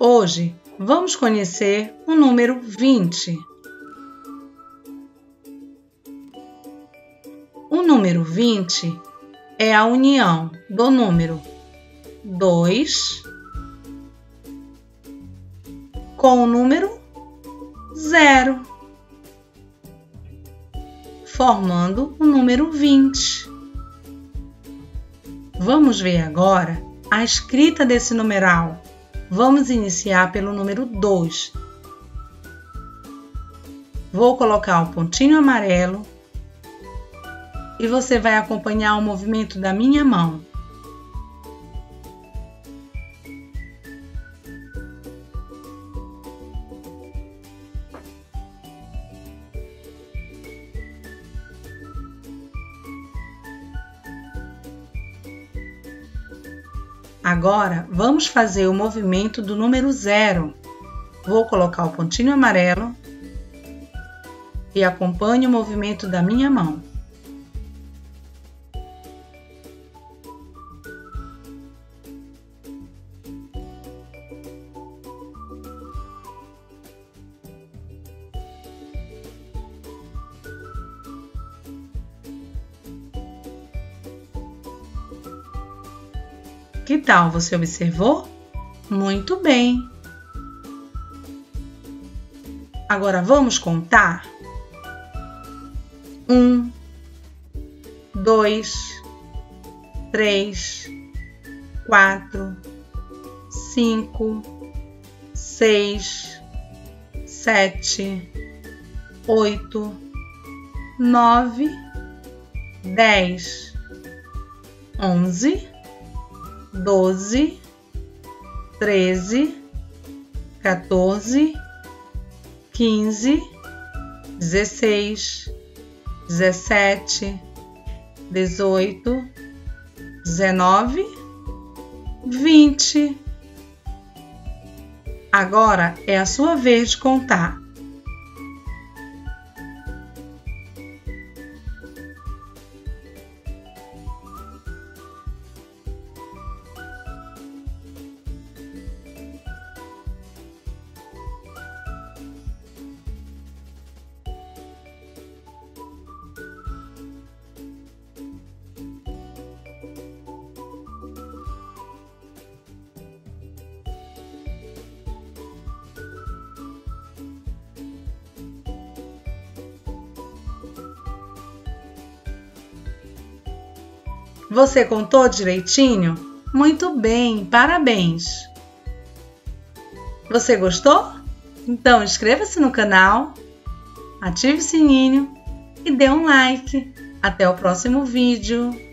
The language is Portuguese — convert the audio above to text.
Hoje vamos conhecer o número 20. O número 20 é a união do número 2 com o número 0, formando o número 20. Vamos ver agora a escrita desse numeral. Vamos iniciar pelo número 2. Vou colocar o pontinho amarelo e você vai acompanhar o movimento da minha mão. Agora, vamos fazer o movimento do número 0. Vou colocar o pontinho amarelo e acompanhe o movimento da minha mão. Que tal? Você observou? Muito bem! Agora vamos contar: 1, 2, 3, 4, 5, 6, 7, 8, 9, 10, 11, 12, 13, 14, 15, 16, 17, 18, 19, 20. Agora é a sua vez de contar. Você contou direitinho? Muito bem, parabéns! Você gostou? Então inscreva-se no canal, ative o sininho e dê um like. Até o próximo vídeo!